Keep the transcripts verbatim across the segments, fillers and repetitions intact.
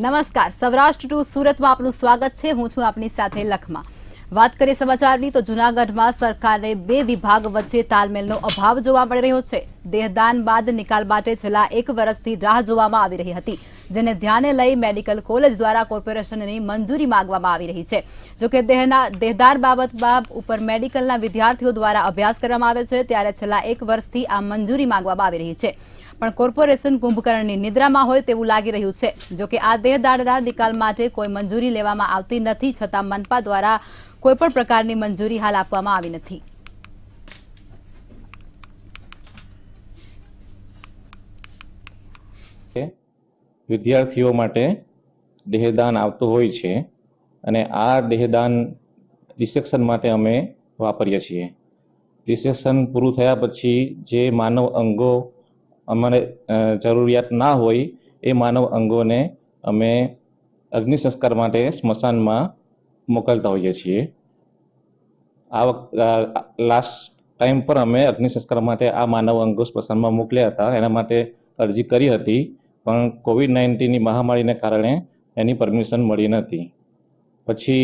नमस्कार सौराष्ट्र टू सूरत में आपनु स्वागत छे। हूं छुं आपनी साथे लखमा। बात करें समाचारनी तो जूनागढ़ में सरकारे बे विभाग वच्चे तालमेलनो अभाव जोवा मळी रह्यो छे। देहदान बाद निकाल माटे छेल्ला एक वर्षथी राह जोवामां आवी रही हती, जेने ध्याने लई मेडिकल कॉलेज द्वारा कोर्पोरेशननी मंजूरी मांगवामां आवी रही छे। जो के देहना देहदार बाबत बाब उपर मेडिकलना विद्यार्थीओ द्वारा अभ्यास करवामां आवे छे, त्यारे छेल्ला एक वर्षथी आ मंजूरी मांगवामां आवी रही छे, पण कोर्पोरेशन कुंभकर्णनी निद्रामां होय तेवुं लागी रह्युं छे। जो के आ देहदारना निकाल माटे कोई मंजूरी लेवामां आवती नथी, छतां मनपा द्वारा कोईपण प्रकारनी मंजूरी हाल आपवामां आवी नथी। विद्यार्थीओ माटे देहदान आवतुं होय छे अने आ देहदान डिसेक्शन माटे अमे वापरीए छीए। डिसेक्शन पूरुं थया पछी जे मानव अंगो अमने जरूरियात ना होय ए मानव अंगोने अमे अग्नि संस्कार माटे स्मशानमां मोकलता होईए छीए। आ लास्ट टाइम पर अमे अग्नि संस्कार माटे आ मानव अंगो स्मशानमां मोकल्या हता। एना माटे अरजी करी हती पण कोविड नाइंटीन नी महामारीने कारणे एनी परमिशन मळी नहती। पछी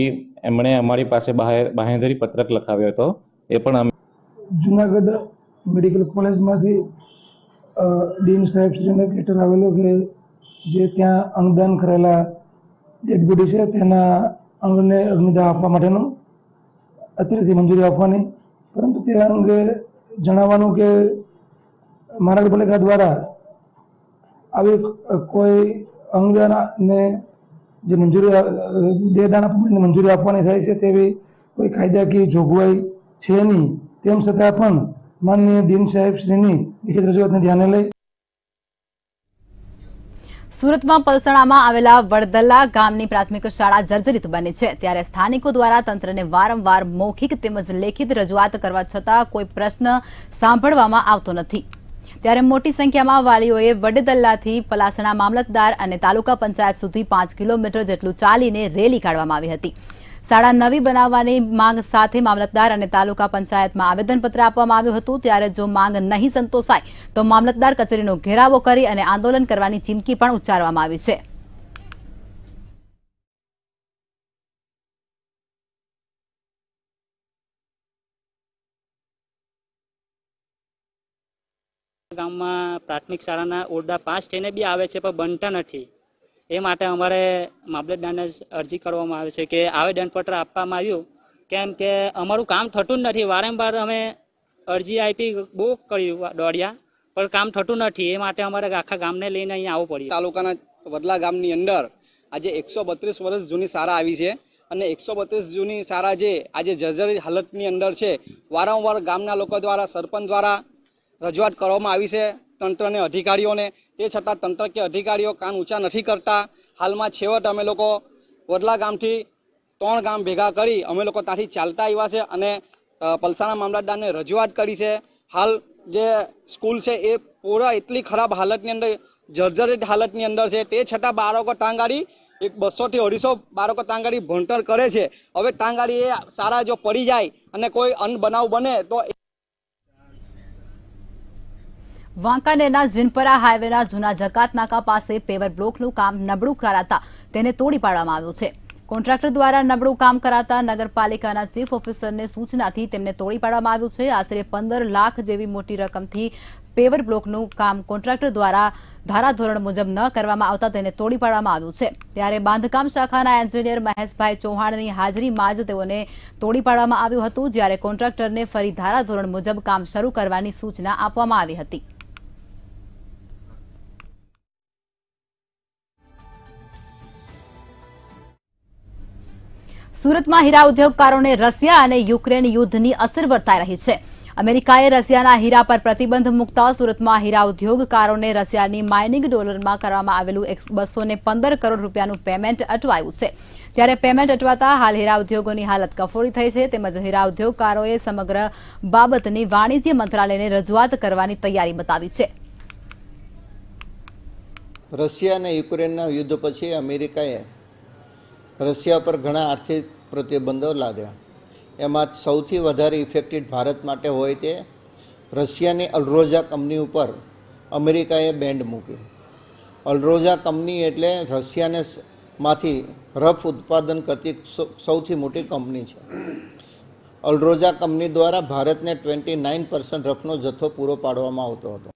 एमणे अमारी पासे बाहेर बाहेंधरी पत्रक लखाव्यो हतो, ए पण अमे जूनागढ़ मेडिकल कॉलेजमांथी डीन साहेब श्रीने लेटर आवेलो के जे त्या अंगदान करेला डेड बॉडी छे तेना अंगने अग्निदाह आपवा माटेनो अतिरिक्त मंजूरी आपवानी, परंतु ते अंगे जणाववानुं के महानगरपालिका द्वारा आवी कोई अंगदानने जे मंजूरी देहदान आपवानी मंजूरी आपवानी थाय छे तेवी कोई कायदाकीय जोगवाई छे नहीं। तेम छतां पण सूरतमां पलसणामां आवेला वडदला गामनी प्राथमिक शाळा जर्जरित बनी छे, त्यारे स्थानिको द्वारा तंत्रने वारंवार मौखिक तेमज लेखित रजूआत करवा छतां कोई प्रश्न सांभळवामां आवतो नथी। त्यारे मोटी संख्यामां वालीओए वडदलाथी पलासणा मामलतदार अने तालुका पंचायत सुधी पांच किलोमीटर जेटलुं चालीने रेली काढवामां आवी हती। शाळा नवी बनाववानी मांग साथे मामलतदार अने तालुका पंचायतमां आवेदनपत्र आपवामां आव्युं हतुं, त्यारे जो मांग नहीं संतोषाय तो मामलतदार कचेरीनो घेरावो करी अने आंदोलन करवानी चीमकी पण उच्चारवामां आवी छे। गाममां प्राथमिक शाळाना ओरडा पांच थईने बी आवे छे पण बनता नथी। ए माटे अमारे मामलतदारने अरजी करवामां आवे छे के आवेदनपत्र आपवामां आव्युं, केम के अमरु काम थतुं ज नथी। वारंवार अमे अरजी आपी बो कर्यु दौड़िया पण काम थतुं ज नथी। ए माटे अमारे आखा गामने लईने अहीं आववुं पड्युं। तालुकाना वडला गामनी अंदर आज एक सौ बत्रीस वर्ष जूनी शाळा आवी छे अने एक सौ बत्रीस जूनी शाळा जे आज जर्जरित हालतनी अंदर छे। वारंवार गामना लोको द्वारा सरपंच द्वारा रजूआत करवामां आवी छे तंत्र ने अधिकारीओं ने, ते छतां तंत्र के अधिकारीओ कान ऊँचा नहीं करता। हाल में छेवट अमे लोग वडला गाम थी त्रण गाम भेगा करी अमे लोग तांथी चालता आव्या छे अने पलसाना मामलतदार ने रजूआत करी छे। हाल जे स्कूल छे ए पूरा एटली खराब हालतनी अंदर जर्जरित हालतनी अंदर छे, ते छतां बाळको तांगाड़ी एक बसो थी अढ़ीसो बाळको तांगाड़ी भणतर करे छे। हवे तांगाड़ी ए सारा जो पड़ी जाय अने कोई अनबनाव बने तो वांकानेरना जिनपरा हाईवेना जूना जकात नाका पासे पेवर ब्लॉकनुं काम नबळुं कराता तेने तोड़ी पाडवामां आव्युं छे। कॉन्ट्राक्टर द्वारा नबळुं काम कराता नगरपालिकाना चीफ ऑफिसरने सूचनाथी तेमने तोड़ी पाडवामां आव्युं छे। आशरे पंदर लाख जेवी मोटी रकमथी पेवर ब्लॉकनुं काम कॉन्ट्राक्टर द्वारा धाराधोरण मुजब न करवामां आवता तेने तोड़ी पाडवामां आव्युं छे। त्यारे बांधकाम शाखाना एंजीनियर महेशभाई चौहाणनी हाजरीमां ज तेओने तोड़ी पाडवामां आव्युं हतुं, ज्यारे कॉन्ट्राक्टरने फरी धाराधोरण मुजब काम शरू करवानी सूचना आपवामां आई हती। सूरत में हीरा उद्योगकारों ने रशिया और यूक्रेन युद्ध की असर वर्ताई रही है। अमेरिकाए रशियाना हीरा पर प्रतिबंध मुकता सूरत में हीरा उद्योगकारों ने रशिया की माइनिंग डॉलर में करवामां आवेलुं एक बसो ने पंदर करोड़ रूपियानुं पेमेंट अटवायुं छे। त्यारे पेमेंट अटवाता हाल हीरा उद्योगों की हालत कफोड़ी थई है। तेमज हीरा उद्योगकारोए समग्र बाबतनी वाणिज्य मंत्रालय ने रजूआत करवानी तैयारी बतावी है। रशिया ने यूक्रेन युद्ध पछी अमेरिकाए रशिया पर घणा आर्थिक प्रतिबंधों लाद्या। एमां सौथी वधारे इफेक्टेड भारत माटे होय ते रशियानी अलरोजा कंपनी पर अमेरिकाए बेंड मूक्यो। અલરોઝા કંપની એટલે રશિયાને માંથી રફ ઉત્પાદન કરતી સૌથી મોટી કંપની છે। અલરોઝા કંપની દ્વારા ભારતને ટ્વેન્ટી નાઇન પર્સન્ટ રફનો જથ્થો પૂરો પાડવામાં આવતો હતો।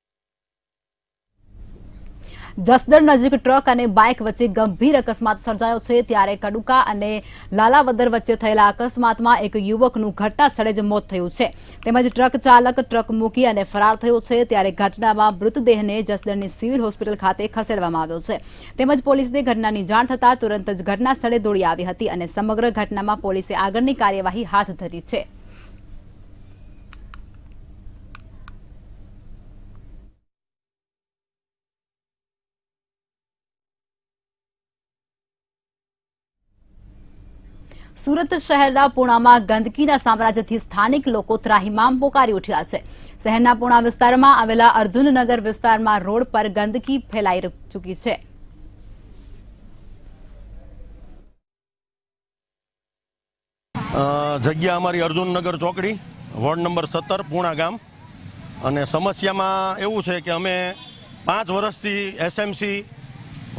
जसदण नजीक ट्रक और बाइक वच्चे गंभीर अकस्मात सर्जायो छे, त्यारे कड़ुका अने लालावदर वच्चे थयेला अकस्मातमां एक युवकनुं घटना स्थळे ज मोत थयुं छे। तेमज ट्रक चालक ट्रक मूकी अने फरार थयो छे, त्यारे घटनामां मृतदेहने जसदणनी सिविल होस्पिटल खाते खसेडवामां आव्यो छे। तेमज पोलीसने घटनानी जाण थतां तुरंत ज घटना स्थळे दौड़ी आवी हती अने समग्र घटनामां पोलीसे आगळनी कार्यवाही हाथ धरी छे। सूरत शहरना पूणामां गंदकीना साम्राज्यथी स्थानिक लोको त्राहिमाम पोकारी उठ्या छे। शहरना पूणा विस्तारमां आवेला अर्जुननगर विस्तारमां रोड पर गंदकी फैलाई चूकी छे। जग्या अमारी अर्जुननगर चौकड़ी वोर्ड नंबर सत्तर पूणा गाम। अने समस्यामां एवुं छे के अमे पांच वर्षथी SMC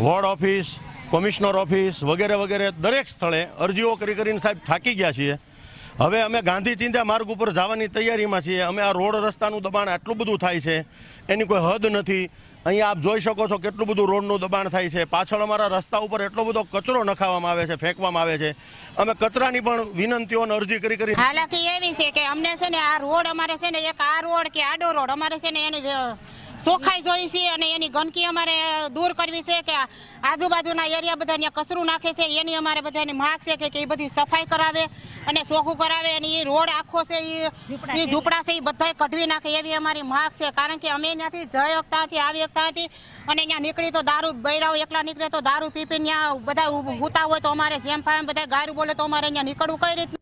ward office commissioner office वगैरह वगैरह दरेक स्थले अरजीओ करी करीने साहेब थाकी गया छे। हवे अमे गांधी चींध्या मार्ग पर जावानी तैयारी में छे। अमे आ रोड रस्तानुं दबाण आटलुं बधुं थाय छे, एनी कोई हद नथी। अहीं आप जोई शको छो केटलुं बधुं रोडनुं दबाण थाय छे। पाछळ अमारा रस्ता उपर एटलो बधो कचरो नखावामां आवे छे, फेंकवामां आवे छे। अमे कचरानी पण विनंतीओ अने अरजी करी करी हालांकि एवी छे के अमने छे ने आ रोड अमारे छे ने एक आ रोड के आडो रोड अमारे छे ने एनी सोखाई जोई छे अने एनी गंदकी अमारे दूर करवी छे के आजूबाजूना एरिया बधाने कचरो नाखे छे एनी अमारे बधाने मांग छे के ई बधी सफाई करावे अने सोखू करावे अने ई रोड आखो छे ई झूपड़ा छे ई बधाय कढवी नाखे एवी अमारी मांग छे। कारण के अमे न्याथी जय हकताथी आवी हकताथी अने न्या निकळी तो दारू बयराओ एकला निकळे तो दारू पीपी न्या बधा ऊता होय तो अमारे जेम फाम बधा गारू बोले तो अमारे न्या निकळू कई रीत।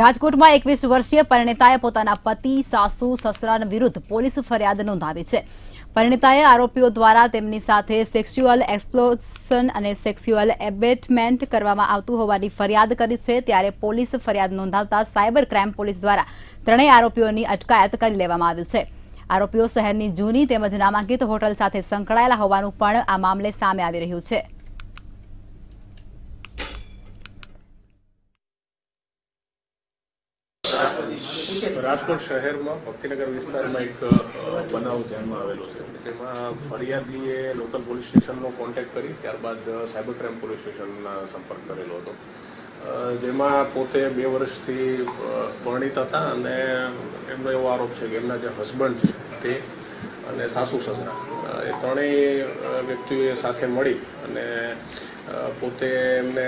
राजकोट में एकवीस वर्षीय परिणीताए पोताना पति सासू ससरा विरुद्ध पुलिस फरियाद नोंधावी छे। परिणीताए आरोपीओ द्वारा तेमनी साथे सेक्स्युअल एक्सप्लोसन अने सेक्स्युअल एबेटमेंट करवामां आवतुं होवानी फरियाद करी छे। त्यारे पुलिस फरियाद नोंधावता साइबर क्राइम पुलिस द्वारा त्रणेय आरोपीओनी अटकायत करी लेवामां आवी छे। आरोपीओ शहेरनी जूनी तेमज नामांकित होटल साथे संकळायेला होवानुं पण आ मामले सामे आवी रह्युं छे। राजकोट शहर में भक्तिनगर विस्तार में एक बनाव ध्यान में आवेलो छे, जेमां फरियादीए लोकल पोलिस स्टेशन कॉन्टेक्ट करी त्यारबाद साइबर क्राइम पोलिस स्टेशन संपर्क करेलो हतो। जेमां पोते बे वर्षथी परिणीता था अने एमनो एवो आरोप छे के एमना जे हसबंड छे ते अने सासू ससरा ए त्रणेय व्यक्तिओए साथे मळी अने पोते एमने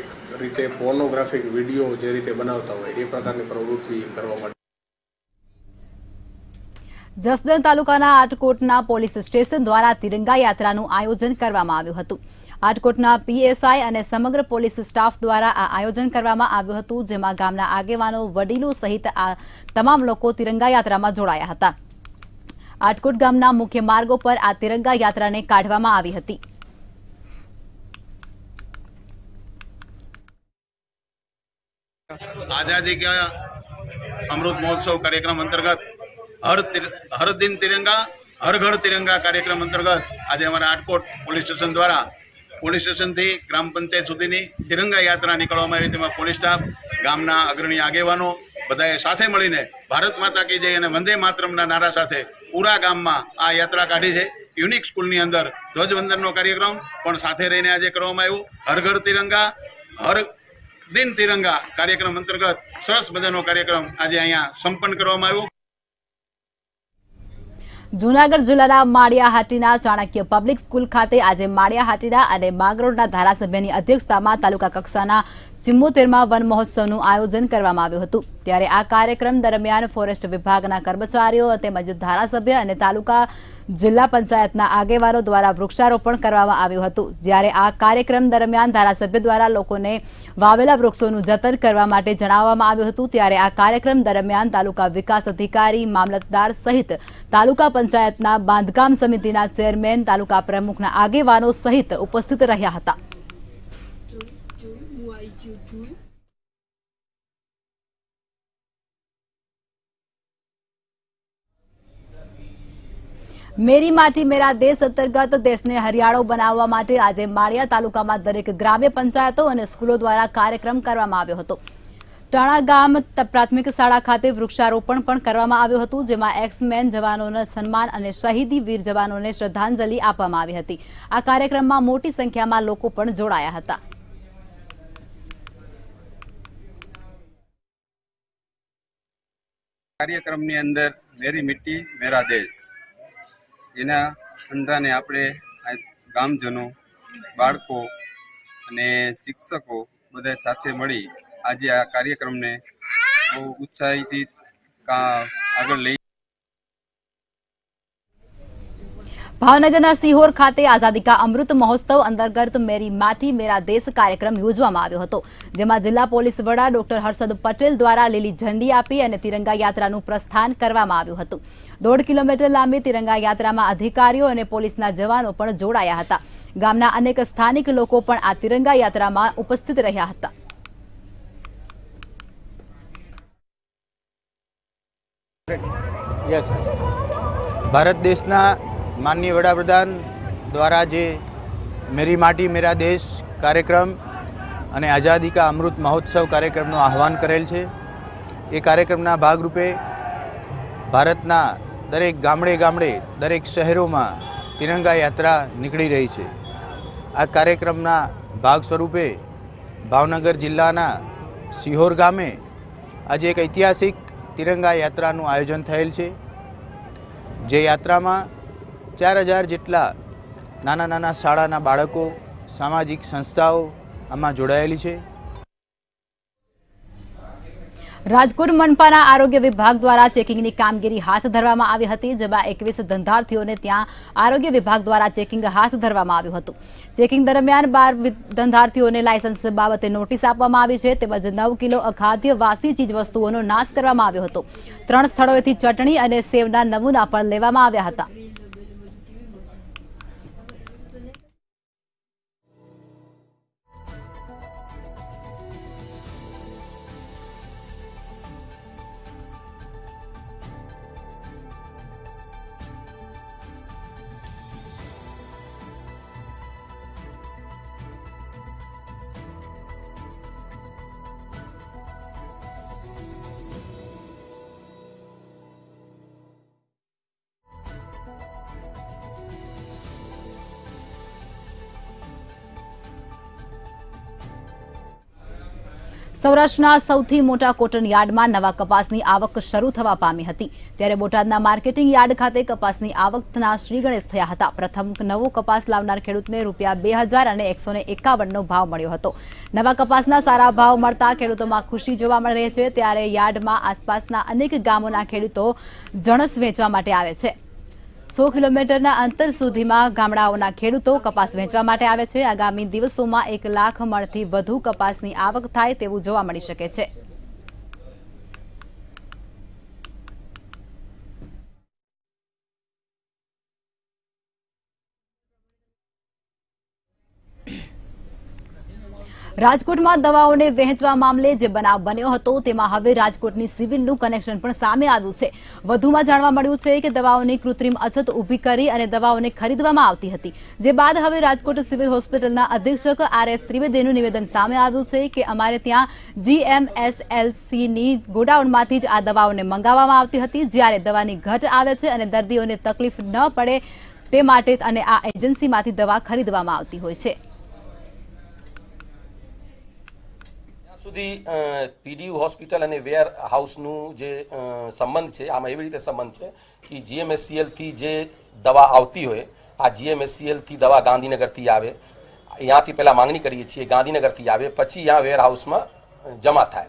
एक रीते पोर्नोग्राफिक विडियो जे रीते बनावता होय ए प्रकारनी प्रवृत्ति करवा माटे। जसदण तालुकाना आटकोटना पोलीस स्टेशन द्वारा तिरंगा यात्रानुं आयोजन करवामां आव्युं हतुं। आटकोटना पीएसआई अने समग्र पोलीस स्टाफ द्वारा आ आयोजन करवामां आव्युं हतुं, जेमां गामना आगेवानो वडीलो सहित आ तमाम लोको तिरंगा यात्रामां जोड़ाया हता। आटकोट गामना मुख्य मार्गो पर आ तिरंगा यात्राने काढवामां आवी हती। आजादी का अमृत महोत्सव कार्यक्रम अंतर्गत हर तिर, हर दिन तिरंगा हर घर तिरंगा कार्यक्रम अंतर्गत आज हमारा आटकोट पुलिस स्टेशन द्वारा पुलिस स्टेशन थी ग्राम पंचायत सुधीनी तिरंगा यात्रा निकाळवामां आवी, तेमां पोलीस स्टाफ गामना अग्रणी आगेवानो बधाए साथे मळीने भारत माता की जय अने वंदे मातरमना नारा साथे पूरा गाममां आ यात्रा काढी छे। यूनिक स्कूलनी अंदर ध्वजवंदननो कार्यक्रम पण साथे रहीने आज करवामां आव्यो। हर घर तिरंगा हर दिन तिरंगा कार्यक्रम अंतर्गत सरस मजानो कार्यक्रम आज अहींया संपन्न करवामां आव्यो। जूनागढ़ जिला माड़ियाहाटीना चाणक्य पब्लिक स्कूल खाते आज माड़ियाहाटीना और मागरोडना धारासभ्यनी अध्यक्षता में तालुका कक्षाना चिम्मोतेरमा वन महोत्सवनुं आयोजन करवामां आव्युं हतुं। त्यारे आ कार्यक्रम दरमियान फॉरेस्ट विभागना कर्मचारीओ तेमज धारासभ्य अने तालुका जिला पंचायतना आगेवानो द्वारा वृक्षारोपण करवामां आव्युं हतुं। ज्यारे आ कार्यक्रम दरमियान धारासभ्य द्वारा लोकोने वावेला वृक्षोनुं जतन करवा माटे जणाववामां आव्युं हतुं। त्यारे आ कार्यक्रम दरमियान तालुका विकास अधिकारी मामलतदार सहित तालुका पंचायतना बांधकाम समितिना चेरमेन तालुका प्रमुखना आगेवानो सहित उपस्थित રહ્યા હતા। मेरी माटी मेरा देश अंतर्गत देश ने हरियाणो बनावा माटे आज माळिया तालुका में दरेक ग्राम्य पंचायतों और स्कूलों द्वारा कार्यक्रम करवामां आव्यो हतो। टाणा गाम प्राथमिक शाला खाते वृक्षारोपण पण करवामां आव्युं हतुं, जेमां एक्समेन जवानोने सन्मान अने शहीदी वीर जवानोने श्रद्धांजलि आपवामां आवी हती। आ कार्यक्रममां मोटी संख्यामां लोको पण जोडाया हता। कार्यक्रमनी अंदर मेरी मिट्टी मेरा देश एना संधाने आपणे गामजनो बाळको अने शिक्षको बधा साथे मळी आज आ कार्यक्रम ने बहुत उत्साहित का आगे ले। भावनगरना सीहोर खाते आजादी का अमृत महोत्सव अंतर्गत मेरी माटी मेरा देश कार्यक्रम योजवामां आव्यो हतो, जेमां जिला पोलीस वड़ा डॉक्टर हर्षद पटेल द्वारा लीली झंडी आपी अने तिरंगा यात्रानुं प्रस्थान करवामां आव्युं हतुं। दौड़ किलोमीटर लांबी तिरंगा यात्रामां अधिकारीओ अने पोलीसना जवानो पण जोडाया हता। गामना अनेक स्थानिक लोको पण आ तिरंगा यात्रामां उपस्थित रह्या हता। यस सर, भारत देशना माननीय वडाप्रधान द्वारा जे मेरी माटी मेरा देश कार्यक्रम अने आज़ादी का अमृत महोत्सव कार्यक्रमनु आह्वान करेल छे। ए कार्यक्रमना भागरूपे भारतना दरेक गामडे गामडे दरेक शहेरोमां तिरंगा यात्रा निकळी रही छे। आ कार्यक्रमना भाग स्वरूपे भावनगर जिल्लाना सीहोर गामे आज एक ऐतिहासिक तिरंगा यात्रानु आयोजन थयेल छे। जे यात्रा में चार हज़ार जेटला नाना नाना शाळाना बाळको सामाजिक संस्थाओं आमां जोडायेली छे। राजकोट मनपाना आरोग्य विभाग द्वारा चेकिंगनी कामगीरी हाथ धरवामां आवी हती, जेमां एकवीस धंधार्थीओने त्यां आरोग्य विभाग द्वारा चेकिंग हाथ धरवामां आव्युं हतुं। चेकिंग दरमियान बार धंधार्थीओने लायसन्स बाबते नोटिस आपवामां आवी छे, તેમજ नौ किलो अखाद्य वासी चीजवस्तुओनो नाश करवामां आव्यो हतो। त्रण स्थळोएथी चटणी अने सेवना नमूना पण लेवामां आव्या हता। સૌરાષ્ટ્રના સૌથી મોટા કોટન યાર્ડમાં નવા કપાસની આવક શરૂ થવા પામી હતી, ત્યારે બોટાદના માર્કેટિંગ યાર્ડ ખાતે કપાસની આવકના શ્રીગણેશ થયા હતા। પ્રથમ નવો કપાસ લાવનાર ખેડૂતને રૂપિયા બે હજાર અને એકસો એકાવનનો ભાવ મળ્યો હતો। નવા કપાસના સારા ભાવ મળતા ખેડૂતોમાં ખુશી જોવા મળી રહી છે, ત્યારે યાર્ડમાં આસપાસના અનેક ગામોના ખેડૂતો જણસ વેચવા માટે આવે છે। सौ किलोमीटरना अंतर सुधीमां गामडाओना खेडूतो कपास वेचवा माटे आवे छे। आगामी दिवसोमां एक लाख मणथी वधु कपासनी आवक थाय तेवुं जोवा मळी शके छे। राजकोट में दवाओं ने वेचवा मामले जे बनाव बन्यो हतो, तेमां हवे राजकोटनी सिविलनुं कनेक्शन पण सामे आव्युं छे। वधुमां जाणवा मळ्युं छे के दवाओनी कृत्रिम अछत ऊभी करी अने दवाओने खरीदवामां आवती हती, जे बाद हवे राजकोट सिविल होस्पिटलना अधीक्षक आर एस त्रिवेदीनुं निवेदन सामे आव्युं छे के अमारे त्यां जीएमएसएलसीनी गोडाउनमांथी ज आ दवाओने मंगाववामां आवती हती, ज्यारे दवानी घट आवे छे अने दर्दीओने तकलीफ न पड़े ते माटे अने आ एजन्सीमांथी दवा खरीदवामां आवती होय छे। સુધી પીડીયુ હોસ્પિટલ અને વેર હાઉસનું જે સંબંધ છે આમાં એવી રીતે સંબંધ છે કે જીએમએસસીએલથી જે દવા આવતી હોય આ જીએમએસસીએલથી દવા ગાંધીનગરથી આવે, અહીંયાથી પહેલાં માગણી કરીએ છીએ, ગાંધીનગરથી આવે પછી અહીંયા વેર હાઉસમાં જમા થાય,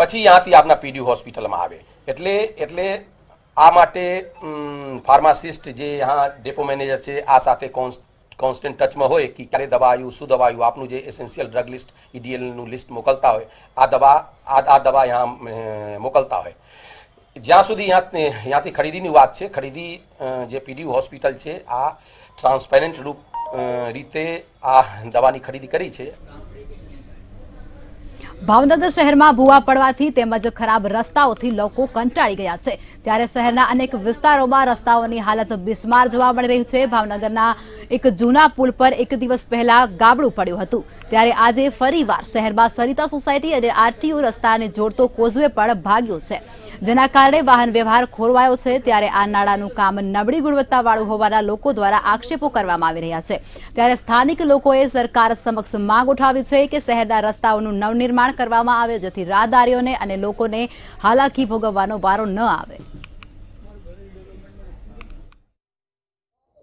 પછી અહીંયાથી આપણા પીડીયુ હોસ્પિટલમાં આવે। એટલે એટલે આ માટે ફાર્માસિસ્ટ જે હા ડેપો મેનેજર છે આ સાથે કોન્સ્ટ कॉन्स्टेंट टच में होय कि क्यारे दवा आयु शू दवा आयु आपनु जे एसेंशियल ड्रग लिस्ट ईडीएल नु लिस्ट मोकलता होय आ दवा आ आ दवा यहाँ मोकलता होय। ज्यां सुधी यहाँ यहाँ खरीदीनी वात छे, खरीदी जे पीडीयू हॉस्पिटल छे आ ट्रांसपेरेंट रूप रीते आ दवानी खरीदी करी छे। ભાવનગર શહેરમાં ભૂવા પડવાથી તેમજ ખરાબ રસ્તાઓથી લોકો કંટાળી ગયા છે ત્યારે શહેરના અનેક વિસ્તારોમાં રસ્તાઓની હાલત બિસ્માર જોવા મળી રહી છે। ભાવનગરના એક જૂના પુલ પર એક દિવસ પહેલા ગાબડું પડ્યું હતું ત્યારે આજે ફરીવાર શહેરમાં સરિતા સોસાયટી અને આરટીઓ રસ્તાને જોડતો કોઝવે પણ ભાગ્યો છે જેના કારણે વાહન વ્યવહાર ખોરવાયો છે ત્યારે આ નાળાનું કામ નબળી ગુણવત્તાવાળું હોવાના લોકો દ્વારા આક્ષેપો કરવામાં આવી રહ્યા છે ત્યારે સ્થાનિક લોકોએ સરકાર સમક્ષ માંગ ઉઠાવી છે કે શહેરના રસ્તાઓનું નવનિર્માણ કરવામાં આવે જેથી રાહદારીઓને અને લોકોને હાલાકી ભોગવવાનો વારો ન આવે।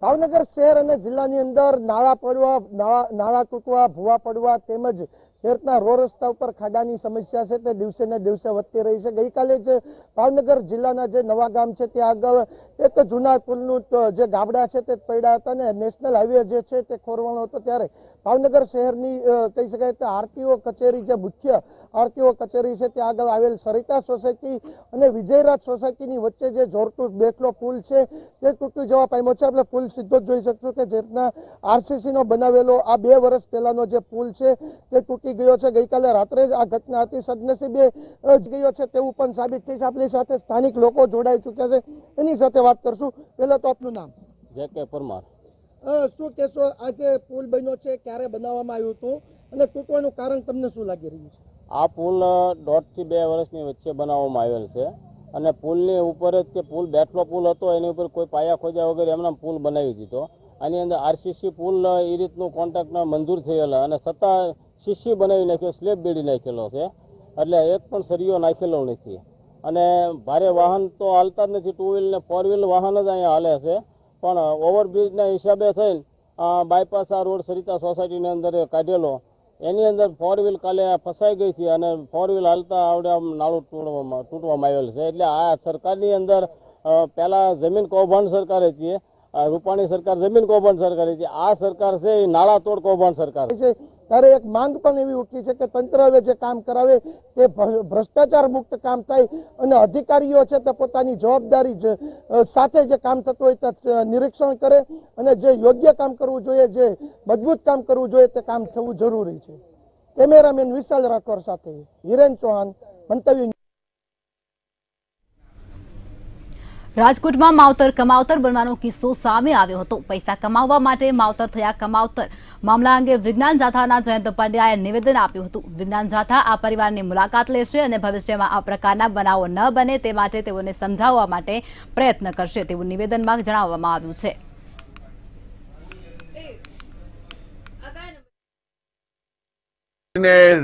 ભાવનગર શહેર અને જિલ્લાની અંદર નાળા પડવા નાળા તૂટવા ભૂવા પડવા તેમજ શહેરના રોડ રસ્તા ઉપર ખાડાની સમસ્યા છે તે દિવસે ને દિવસે વધતી રહી છે। ગઈકાલે જે ભાવનગર જિલ્લાના જે નવા ગામ છે ત્યાં આગળ એક જૂના પુલનું જે ગાબડા છે તે પડ્યા હતા અને નેશનલ હાઈવે જે છે તે ખોરવાનો હતો ત્યારે ભાવનગર શહેરની કહી શકાય કે આરટીઓ કચેરી જે મુખ્ય આરટીઓ કચેરી છે ત્યાં આગળ આવેલ સરિતા સોસાયટી અને વિજયરાજ સોસાયટીની વચ્ચે જે જોરતું બેઠલો પુલ છે તે તૂટી જવા પામ્યો છે। આપણે પુલ સીધો જ જોઈ શકશું કે જેના આરસીસીનો બનાવેલો આ બે વર્ષ પહેલાનો જે પુલ છે તે તૂટી ગયો છે। ગઈકાલે રાત્રે જ આ ઘટના હતી, સદનસીબે ગયો છે તેવું પણ સાબિત થઈ છે। આપણી સાથે સ્થાનિક લોકો જોડાઈ ચૂક્યા છે, એની સાથે વાત કરશું। પહેલા તો આપનું નામ? જે કે પરમાર, શું કહેશો, આ જે પુલ બન્યો છે ક્યારે બનાવવામાં આવ્યું હતું અને તૂટવાનું કારણ તમને શું લાગી રહ્યું છે? આ પુલ દોઢ થી બે વર્ષની વચ્ચે બનાવવામાં આવેલ છે અને પુલની ઉપર જ, પુલ બેઠલો પુલ હતો એની ઉપર કોઈ પાયા ખોદ્યા વગર એમને પુલ બનાવી દીધો। આની અંદર આરસીસી પુલ એ રીતનું કોન્ટ્રાક્ટમાં મંજૂર થયેલા અને છતાં શીશી બનાવી નાખ્યો, સ્લેબ બેડી નાખેલો છે એટલે એક પણ સરિયો નાખેલો નથી અને ભારે વાહન તો હાલતા જ નથી, ટુ વ્હીલ ને ફોર વ્હીલ વાહન જ અહીંયા હાલે છે। પણ ઓવરબ્રિજના હિસાબે થઈને બાયપાસ આ રોડ સરિતા સોસાયટીની અંદર કાઢેલો, એની અંદર ફોર વ્હીલ કાલે ફસાઈ ગઈ હતી અને ફોર વ્હીલ હાલતા આવડે આમ નાળું તૂટવામાં તૂટવામાં આવેલ છે। એટલે આ સરકારની અંદર પહેલાં જમીન કૌભાંડ સરકાર હતી, રૂપાણી સરકાર જમીન કૌભાંડ સરકાર છે, આ સરકાર છે એ નાળાતોડ કૌભાંડ સરકાર છે। ત્યારે એક માંગ પણ એવી ઉઠી છે કે તંત્ર હવે જે કામ કરાવે તે ભ્રષ્ટાચાર મુક્ત કામ થાય અને અધિકારીઓ છે તે પોતાની જવાબદારી સાથે જે કામ થતું હોય તે નિરીક્ષણ કરે અને જે યોગ્ય કામ કરવું જોઈએ, જે મજબૂત કામ કરવું જોઈએ તે કામ થવું જરૂરી છે। કેમેરામેન વિશાલ રાઠોડ સાથે હિરેન ચૌહાણ, મંતવ્ય। राजकोट में मावतर कमावतर बनवानो किस्सो सामे आव्यो हतो। पैसा कमावा माटे मावतर थया कमावतर मामला अंगे विज्ञान जाथाना जयंत पंड्याए निवेदन आप्युं हतुं। विज्ञान जाथा आ परिवारनी मुलाकात लेशे अने भविष्यमां आ प्रकारना बनावो न बने ते माटे तेओने समजाववा माटे प्रयत्न करशे तेवुं निवेदनमां जणाववामां आव्युं छे।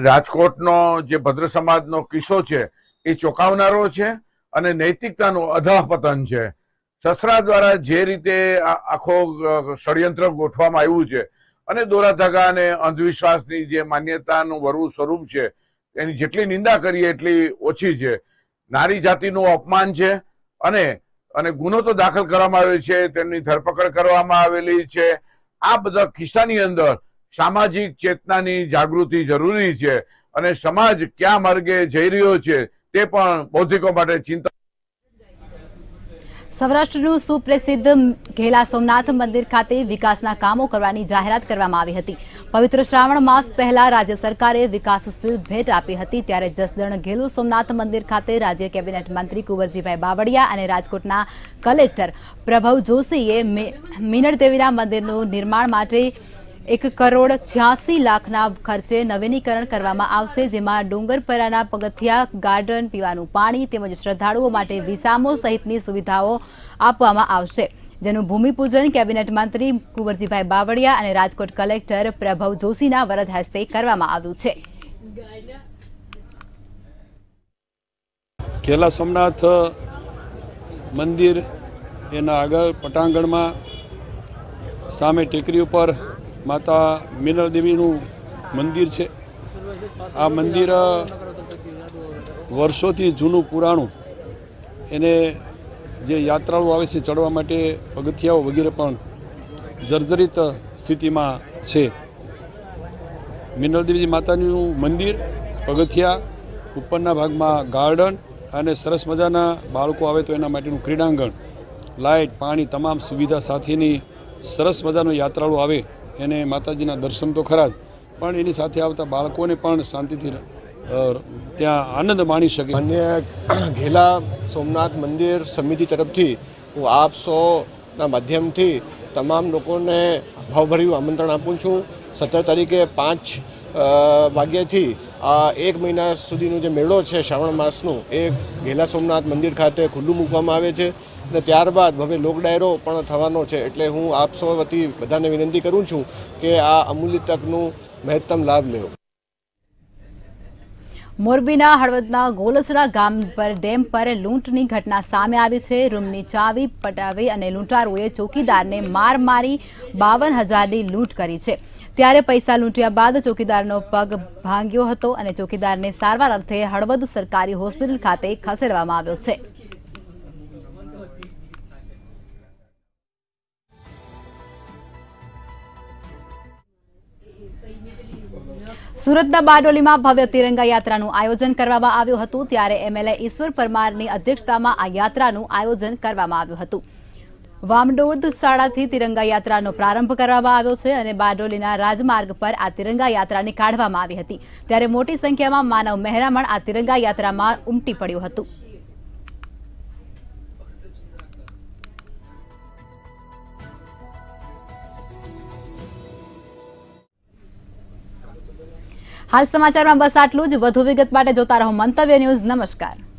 राजकोटनो जे भद्र समाजनो किस्सो छे ए चोकावनारो छे અને નૈતિકતાનું અધઃપતન છે। સસરા દ્વારા જે રીતે આખો ષડયંત્ર ગોઠવામાં આવ્યું છે અને દોરાધાગા અને અંધવિશ્વાસની જે માન્યતાનું વરવું સ્વરૂપ છે એની જેટલી નિંદા કરીએ એટલી ઓછી છે। નારી જાતિનું અપમાન છે અને અને ગુનો તો દાખલ કરવામાં આવ્યો છે, તેમની ધરપકડ કરવામાં આવેલી છે। આ બધા કિસ્સાની અંદર સામાજિક ચેતનાની જાગૃતિ જરૂરી છે અને સમાજ ક્યાં માર્ગે જઈ રહ્યો છે તે પણ બૌદ્ધિકો માટે ચિંતા। સૌરાષ્ટ્રનું સુપ્રસિદ્ધ ઘેલા સોમનાથ મંદિર ખાતે વિકાસના કામો કરવાની જાહેરાત કરવામાં આવી હતી। પવિત્ર શ્રાવણ માસ પહેલા રાજ્ય સરકારે વિકાસશીલ ભેટ આપી હતી ત્યારે જસદણ ઘેલું સોમનાથ મંદિર ખાતે રાજ્ય કેબિનેટ મંત્રી કુંવરજીભાઈ બાવળિયા અને રાજકોટના કલેક્ટર પ્રભવ જોશીએ મીનળ દેવીના મંદિરનું નિર્માણ માટે एक करोड़ छियासी लाखना खर्चे नवीनीकरण करवामां आवशे जेमां डोंगरपराना पगथिया गार्डन, पीवानुं पाणी तेमज श्रद्धाळुओ माटे विसामो सहितनी सुविधाओं आपवामां आवशे जेनुं भूमिपूजन केबिनेट मंत्री कुंवरजीभाई बावड़िया अने राजकोट कलेक्टर प्रभव जोशीना वरद हस्ते करवामां आव्युं छे। केला सोमनाथ मंदिर एना आगळ पटांगणमां सामे टेकरी उपर माता मीनल देवीनु मंदिर है। आ मंदिर वर्षों थी जूनू पुराणु एने जे यात्राओं आवे छे चढ़वा माटे पगथियाओ वगैरह पण जर्जरित स्थिति में है। मीनल देवी मातानु मंदिर पगथिया उपरना भाग में गार्डन अने सरस मजाना बाळको आवे तो एना माटेनु क्रीडांगण, लाइट, पाणी तमाम सुविधा साथेनी सरस मजानो यात्राओं आवे एने माताजीना दर्शन तो खरा ज पण एनी साथे आवता बाळकोने पण शांतिथी त्या आनंद माणी सके। अन्य घेला सोमनाथ मंदिर समिति तरफ थी हूँ आप सौ माध्यम थी तमाम लोगों ने भावभर्यु आमंत्रण आपूँ छूँ। सत्तर तारीखे पांच वाग्या थी आ एक महीना सुधीनो जे मेळो छे श्रावण मासनो ए घेला सोमनाथ मंदिर खाते खुल्लू मूकवामां आवे छे ने त्यारबाद हवे लोक डायरो पण थवानो छे। एटले हूँ आप सौ वती बधाने विनंती करूँ छूँ कि आ अमूल्य तकनो महत्तम लाभ लेवो। मोरबीना हळवदना गोलसड़ा गाम पर डेम पर लूंटनी घटना सामे आवी छे। रूमनी चावी पटावी अने लूंटारोए चौकीदारने मार मारी बावन हजारनी लूंट करी छे। त्यारे पैसा लूंट्या बाद चौकीदारनो पग भांग्यो हतो अने चौकीदारने सारवार अर्थे हळवद सरकारी होस्पिटल खाते खसेडवामां आव्यो छे। सूरतना बारडोली में भव्य तिरंगा यात्रा आयोजन करवामां आव्युं हतुं। त्यारे एमएलए ईश्वर परमारनी अध्यक्षतामां आ यात्रा आयोजन करवामां आव्युं हतुं। वामडोद शाळाथी तिरंगा यात्रा प्रारंभ करवामां आव्यो छे अने बारडोलीना राजमार्ग पर आ तिरंगा यात्रा काढवामां आवी हती। त्यारे मोटी संख्या में मानव मेहरामण आ तिरंगा यात्रा में उमटी पड्युं हतुं। हाल समाचार में बस आटलू ज। વધુ વિગત માટે જોતા રહો મંતવ્ય ન્યૂઝ। નમસ્કાર।